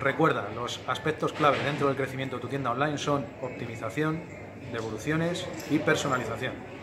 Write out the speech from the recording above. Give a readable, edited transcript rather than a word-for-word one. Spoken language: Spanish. Recuerda, los aspectos clave dentro del crecimiento de tu tienda online son optimización, devoluciones y personalización.